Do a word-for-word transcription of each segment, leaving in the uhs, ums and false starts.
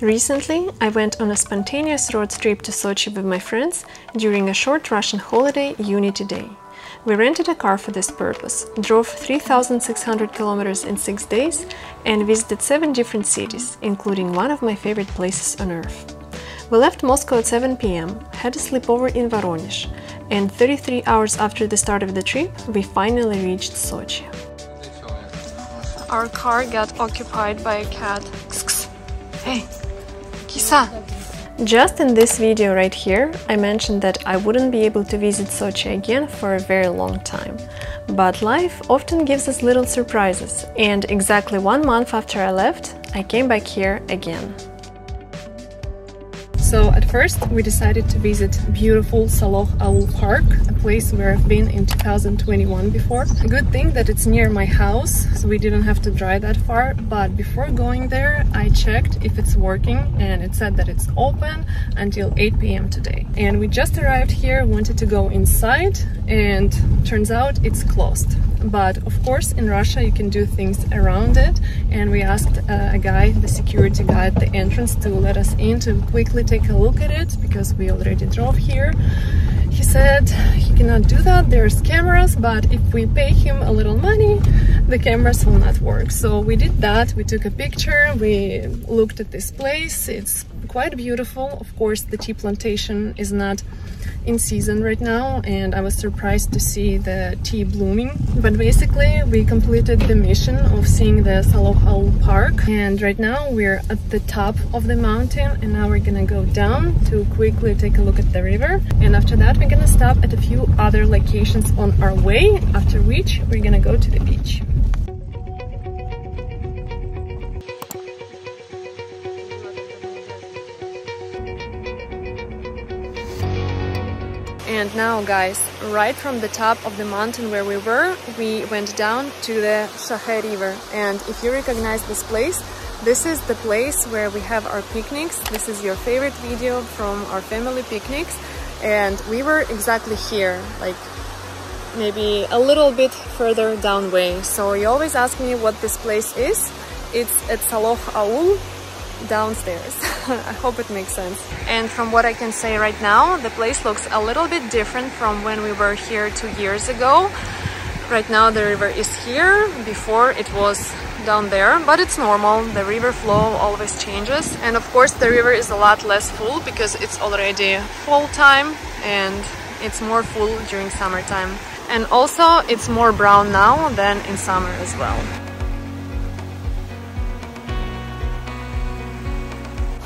Recently, I went on a spontaneous road trip to Sochi with my friends during a short Russian holiday, Unity Day. We rented a car for this purpose, drove three thousand six hundred kilometers in six days and visited seven different cities, including one of my favorite places on earth. We left Moscow at seven p m, had a sleepover in Voronezh, and thirty-three hours after the start of the trip, we finally reached Sochi. Our car got occupied by a cat. Hey! Just in this video right here, I mentioned that I wouldn't be able to visit Sochi again for a very long time. But life often gives us little surprises, and exactly one month after I left, I came back here again. So at first we decided to visit beautiful Saloch Aul Park, a place where I've been in two thousand twenty-one before. A good thing that it's near my house, so we didn't have to drive that far, but before going there I checked if it's working and it said that it's open until eight p m today. And we just arrived here, wanted to go inside and turns out it's closed. But of course in Russia you can do things around it, and we asked uh, a guy, the security guy at the entrance, to let us in to quickly take a look at it because we already drove here. He said he cannot do that, there's cameras, but if we pay him a little money the cameras will not work. So we did that, we took a picture, we looked at this place, it's quite beautiful. Of course the tea plantation is not in season right now and I was surprised to see the tea blooming, but basically we completed the mission of seeing the Salok Aul Park, and right now we're at the top of the mountain and now we're gonna go down to quickly take a look at the river, and after that we're gonna stop at a few other locations on our way, after which we're gonna go to the beach. And now guys, right from the top of the mountain where we were, we went down to the Shahe River. And if you recognize this place, this is the place where we have our picnics. This is your favorite video from our family picnics. And we were exactly here, like maybe a little bit further down way. So you always ask me what this place is. It's at Saloch Aul downstairs. I hope it makes sense. And from what I can say right now, the place looks a little bit different from when we were here two years ago. Right now the river is here, before it was down there, but it's normal, the river flow always changes. And of course the river is a lot less full because it's already fall time and it's more full during summertime. And also it's more brown now than in summer as well.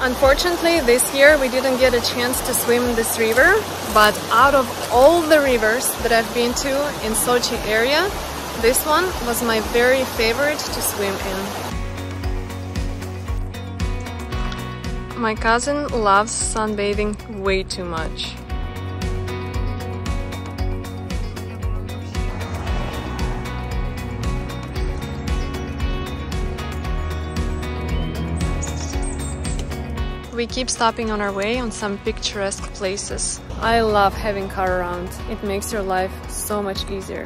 Unfortunately, this year we didn't get a chance to swim this river, but out of all the rivers that I've been to in Sochi area, this one was my very favorite to swim in. My cousin loves sunbathing way too much. We keep stopping on our way on some picturesque places. I love having car around. It makes your life so much easier.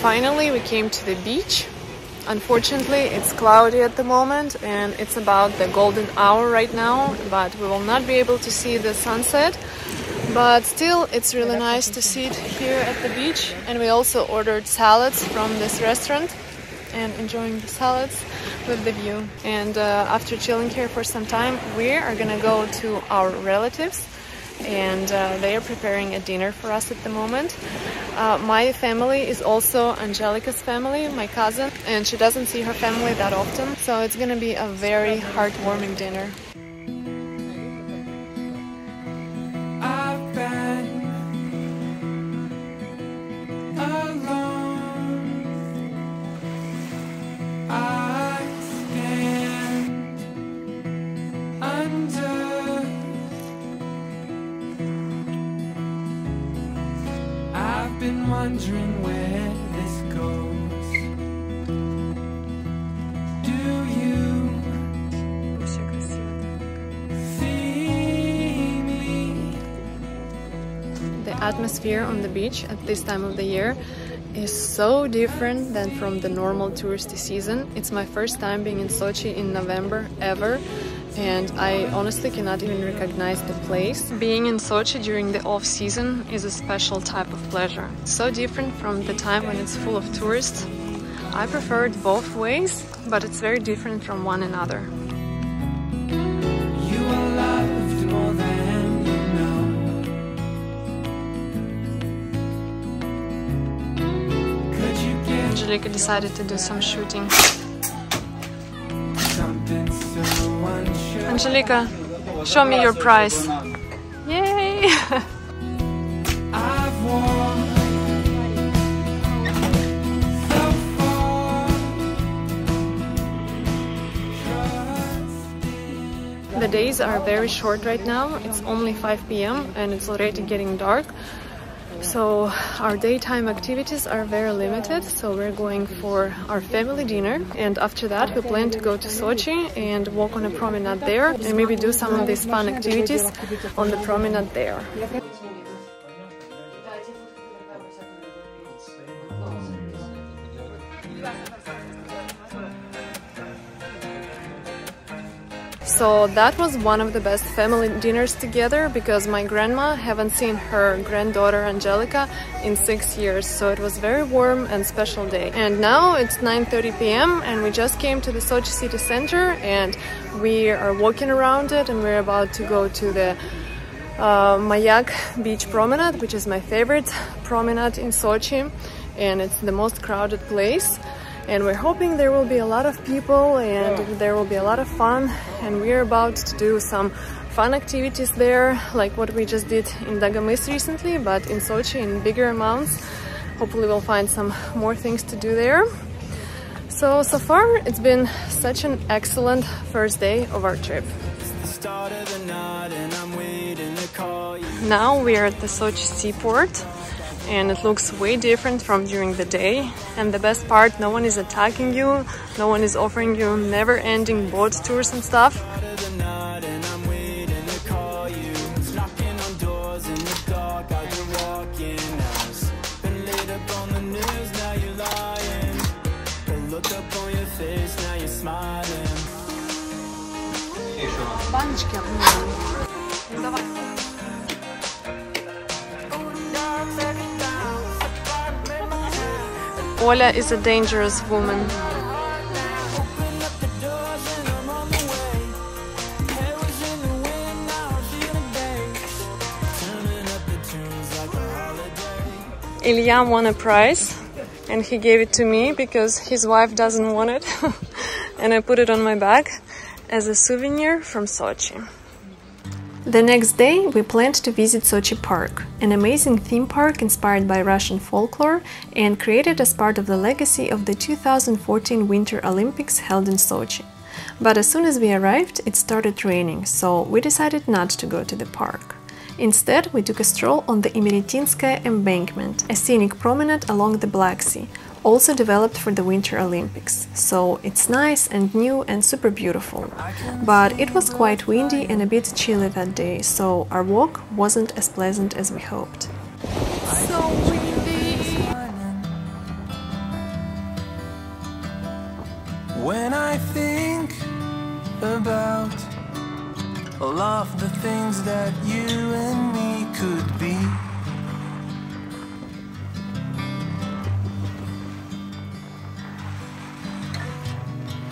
Finally, we came to the beach. Unfortunately, it's cloudy at the moment and it's about the golden hour right now, but we will not be able to see the sunset. But still, it's really nice to sit here at the beach, and we also ordered salads from this restaurant and enjoying the salads with the view. And uh, after chilling here for some time, we are gonna go to our relatives, and uh, they are preparing a dinner for us at the moment. Uh, my family is also Angelica's family, my cousin, and she doesn't see her family that often, so it's gonna be a very heartwarming dinner. Wondering where this goes. Do you see me? The atmosphere on the beach at this time of the year is so different than from the normal touristy season. It's my first time being in Sochi in November ever, and I honestly cannot even recognize the place. Being in Sochi during the off-season is a special type of pleasure. So different from the time when it's full of tourists. I prefer it both ways, but it's very different from one another. Angelica decided to do some shooting. Angelica, show me your prize. Yay! The days are very short right now. It's only five p m and it's already getting dark. So our daytime activities are very limited, so we're going for our family dinner, and after that we plan to go to Sochi and walk on a promenade there, and maybe do some of these fun activities on the promenade there. So that was one of the best family dinners together, because my grandma haven't seen her granddaughter Angelica in six years, so it was very warm and special day. And now it's nine thirty p m and we just came to the Sochi city center, and we are walking around it, and we're about to go to the uh, Mayak Beach promenade, which is my favorite promenade in Sochi, and it's the most crowded place. And we're hoping there will be a lot of people and there will be a lot of fun, and we're about to do some fun activities there, like what we just did in Dagomys recently, but in Sochi in bigger amounts. Hopefully we'll find some more things to do there. So, so far it's been such an excellent first day of our trip. Now we're at the Sochi seaport, and it looks way different from during the day. And the best part, no one is attacking you, no one is offering you never-ending boat tours and stuff. Olya is a dangerous woman. Ilya won a prize, and he gave it to me because his wife doesn't want it, and I put it on my back as a souvenir from Sochi. The next day we planned to visit Sochi Park, an amazing theme park inspired by Russian folklore and created as part of the legacy of the two thousand fourteen Winter Olympics held in Sochi. But as soon as we arrived, it started raining, so we decided not to go to the park. Instead, we took a stroll on the Imeretinskaya embankment, a scenic promenade along the Black Sea, also developed for the Winter Olympics, so it's nice and new and super beautiful. But it was quite windy and a bit chilly that day, so our walk wasn't as pleasant as we hoped. So windy! When I think about all of the things that you and me could be,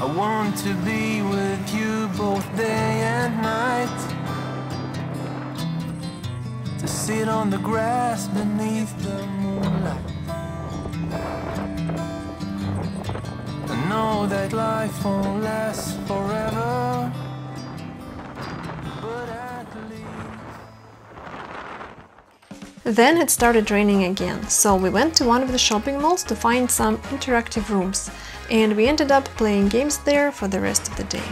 I want to be with you both day and night, to sit on the grass beneath the moonlight. I know that life won't last forever, but at least... Then it started raining again, so we went to one of the shopping malls to find some interactive rooms, and we ended up playing games there for the rest of the day.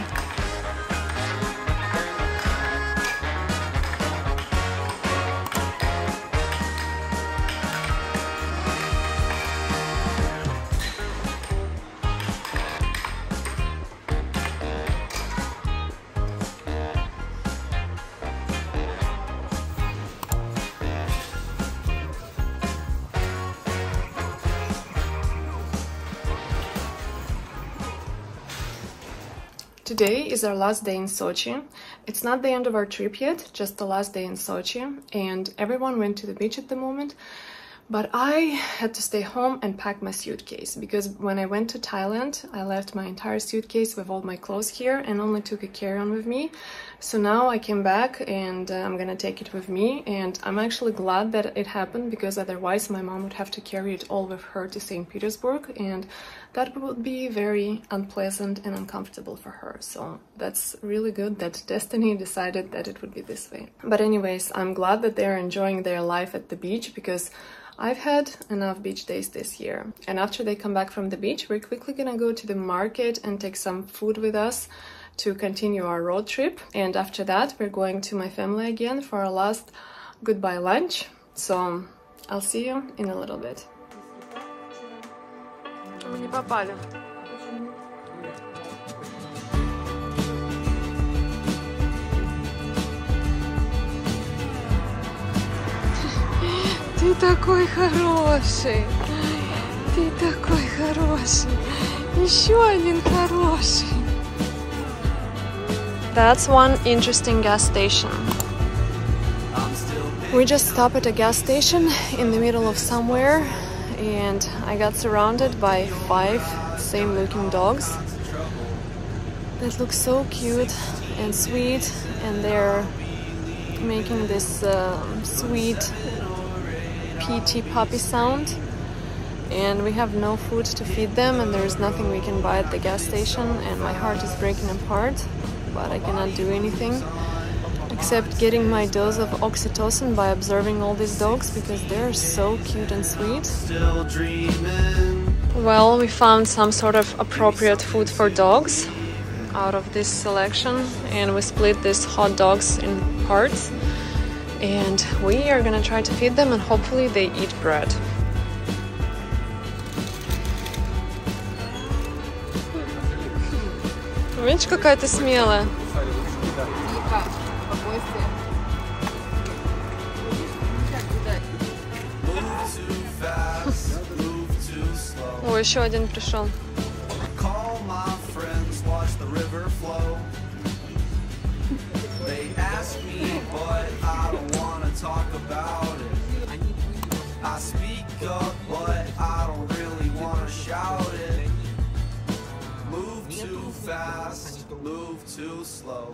Today is our last day in Sochi. It's not the end of our trip yet, just the last day in Sochi, and everyone went to the beach at the moment, but I had to stay home and pack my suitcase, because when I went to Thailand, I left my entire suitcase with all my clothes here and only took a carry-on with me. So now I came back and uh, I'm gonna take it with me, and I'm actually glad that it happened, because otherwise my mom would have to carry it all with her to Saint Petersburg, and that would be very unpleasant and uncomfortable for her. So that's really good that destiny decided that it would be this way. But anyways, I'm glad that they're enjoying their life at the beach, because I've had enough beach days this year. And after they come back from the beach, we're quickly gonna go to the market and take some food with us to continue our road trip. And after that, we're going to my family again for our last goodbye lunch. So I'll see you in a little bit. Мы не попали. Ты такой хороший. Ты такой хороший. Еще один хороший. That's one interesting gas station. We just stopped at a gas station in the middle of somewhere, and I got surrounded by five same-looking dogs that look so cute and sweet, and they're making this um, sweet peachy puppy sound. And we have no food to feed them, and there's nothing we can buy at the gas station, and my heart is breaking apart. But I cannot do anything except getting my dose of oxytocin by observing all these dogs, because they're so cute and sweet. Well, we found some sort of appropriate food for dogs out of this selection, and we split these hot dogs in parts, and we are gonna try to feed them, and hopefully they eat bread. Видишь, какая ты смелая. О, еще один пришел. Fast, move too slow.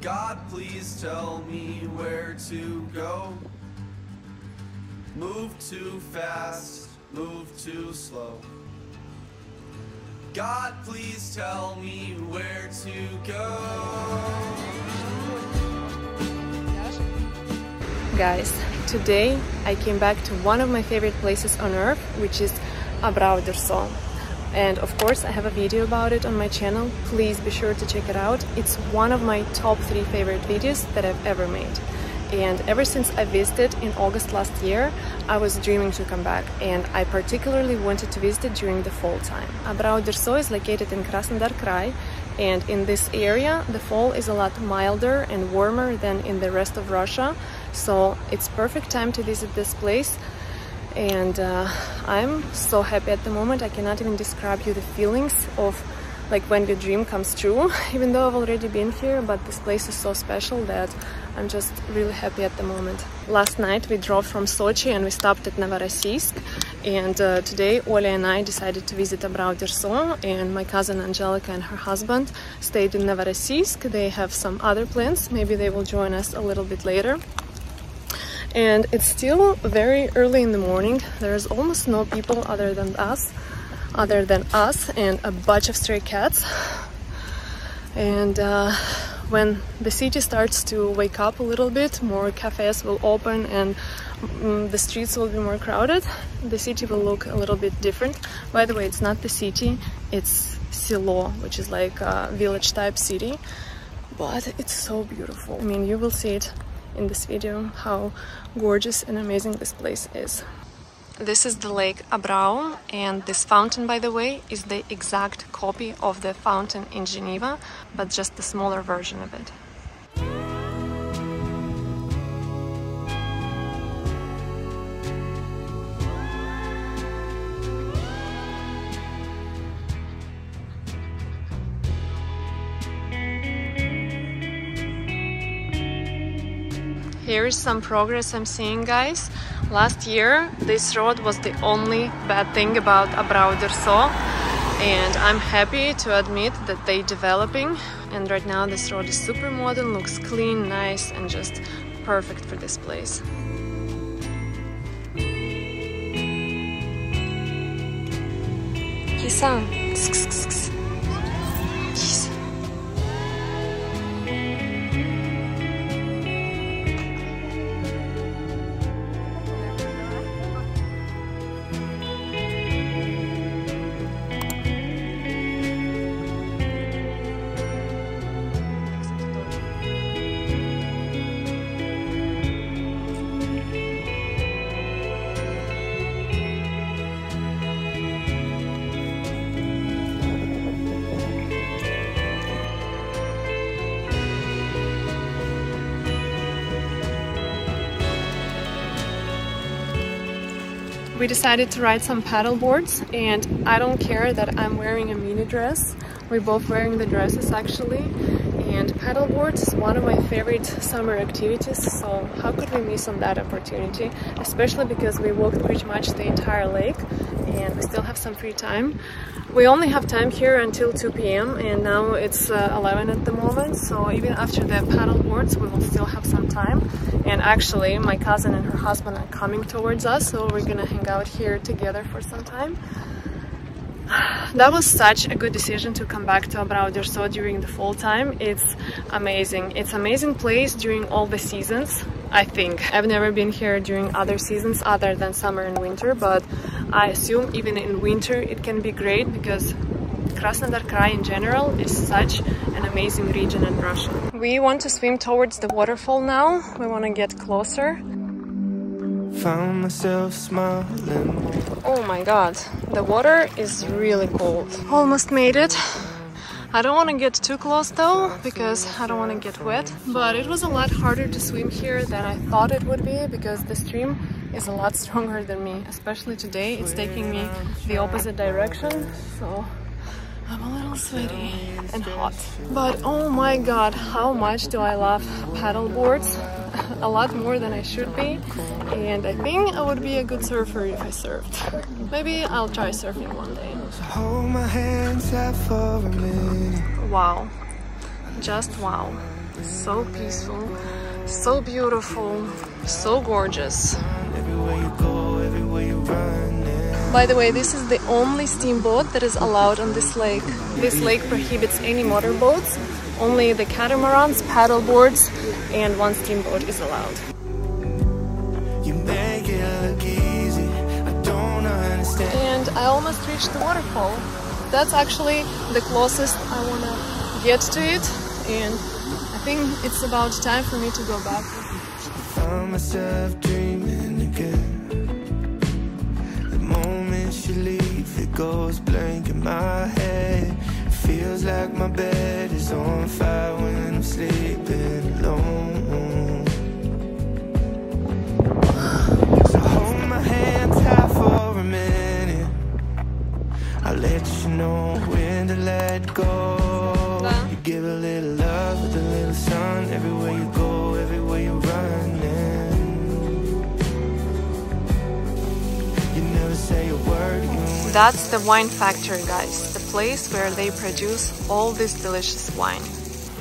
God, please tell me where to go. Move too fast, move too slow. God, please tell me where to go. Guys, today I came back to one of my favorite places on earth, which is Abrau-Durso. And of course I have a video about it on my channel, please be sure to check it out. It's one of my top three favorite videos that I've ever made. And ever since I visited in August last year, I was dreaming to come back, and I particularly wanted to visit it during the fall time. Abrau-Durso is located in Krasnodar Krai, and in this area the fall is a lot milder and warmer than in the rest of Russia, so it's perfect time to visit this place. And uh, I'm so happy at the moment, I cannot even describe you the feelings of like when your dream comes true, even though I've already been here, but this place is so special that I'm just really happy at the moment. Last night we drove from Sochi and we stopped at Novorossiysk, and uh, today Olya and I decided to visit Abrau-Durso, and my cousin Angelica and her husband stayed in Novorossiysk. They have some other plans, maybe they will join us a little bit later. And it's still very early in the morning, there's almost no people other than us, other than us and a bunch of stray cats. And uh, when the city starts to wake up a little bit, more cafes will open and mm, the streets will be more crowded. The city will look a little bit different. By the way, it's not the city, it's Selo, which is like a village type city. But it's so beautiful, I mean, you will see it in this video how gorgeous and amazing this place is. This is the Lake Abrau, and this fountain, by the way, is the exact copy of the fountain in Geneva, but just a smaller version of it. Here is some progress I'm seeing, guys. Last year this road was the only bad thing about Abrau-Durso, and I'm happy to admit that they're developing, and right now this road is super modern, looks clean, nice, and just perfect for this place. Kisan. We decided to ride some paddle boards, and I don't care that I'm wearing a mini dress. We're both wearing the dresses actually, and paddle boards is one of my favorite summer activities, so how could we miss on that opportunity, especially because we walked pretty much the entire lake and we still have some free time. We only have time here until two p m and now it's uh, eleven at the moment, so even after the paddle boards we will still have some time. And actually, my cousin and her husband are coming towards us, so we're gonna hang out here together for some time. That was such a good decision to come back to Abrau-Durso during the fall time. It's amazing. It's an amazing place during all the seasons, I think. I've never been here during other seasons other than summer and winter, but I assume even in winter it can be great, because Krasnodar Krai in general is such an amazing region in Russia. We want to swim towards the waterfall now. We want to get closer. Found myself smiling. Oh my god, the water is really cold. Almost made it. I don't want to get too close though, because I don't want to get wet. But it was a lot harder to swim here than I thought it would be, because the stream is a lot stronger than me. Especially today, it's taking me the opposite direction, so I'm a little sweaty and hot. But oh my god, how much do I love paddle boards. A lot more than I should be, and I think I would be a good surfer if I surfed. Maybe I'll try surfing one day. Hold my hands up for a minute. Wow, just wow. So peaceful, so beautiful, so gorgeous. Everywhere you go, everywhere you run. By the way, this is the only steamboat that is allowed on this lake. This lake prohibits any motorboats, only the catamarans, paddle boards, and one steamboat is allowed. You make it look easy. I don't understand. And I almost reached the waterfall. That's actually the closest I want to get to it, and I think it's about time for me to go back. I found myself dreaming again. You leave, it goes blank in my head. Feels like my bed is on fire when I'm sleeping alone. So hold my hand tight for a minute. I'll let you know when to let go. You give a little love with a little sun. Everywhere you go, everywhere you run. That's the wine factory, guys, the place where they produce all this delicious wine.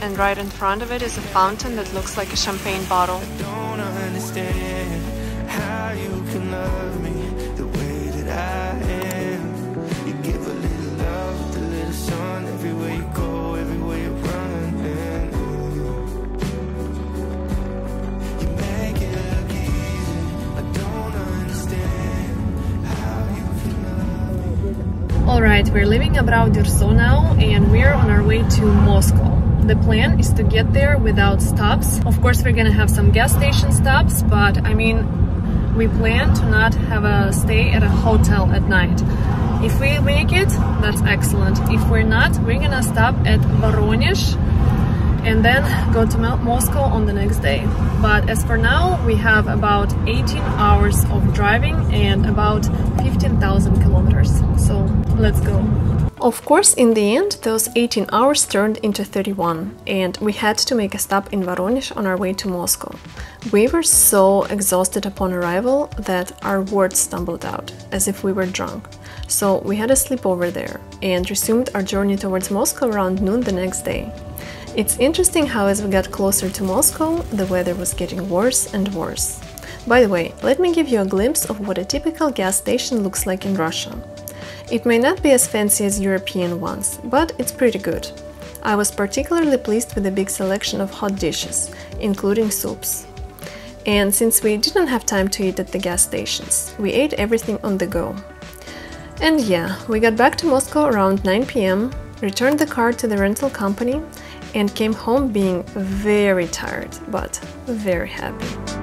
And right in front of it is a fountain that looks like a champagne bottle. I don't understand how you can love me the way that I am. You give a little love with a little sun. Everywhere you go, everywhere you run. You make it look easy. I don't understand. Alright, we're leaving Abrau-Durso now, and we're on our way to Moscow. The plan is to get there without stops. Of course, we're gonna have some gas station stops, but I mean, we plan to not have a stay at a hotel at night. If we make it, that's excellent. If we're not, we're gonna stop at Voronezh and then go to Moscow on the next day. But as for now, we have about eighteen hours of driving and about fifteen thousand kilometers, so let's go. Of course, in the end, those eighteen hours turned into thirty-one, and we had to make a stop in Voronezh on our way to Moscow. We were so exhausted upon arrival that our words stumbled out, as if we were drunk. So we had a sleepover there and resumed our journey towards Moscow around noon the next day. It's interesting how as we got closer to Moscow, the weather was getting worse and worse. By the way, let me give you a glimpse of what a typical gas station looks like in Russia. It may not be as fancy as European ones, but it's pretty good. I was particularly pleased with the big selection of hot dishes, including soups. And since we didn't have time to eat at the gas stations, we ate everything on the go. And yeah, we got back to Moscow around nine p m, returned the car to the rental company, and came home being very tired, but very happy.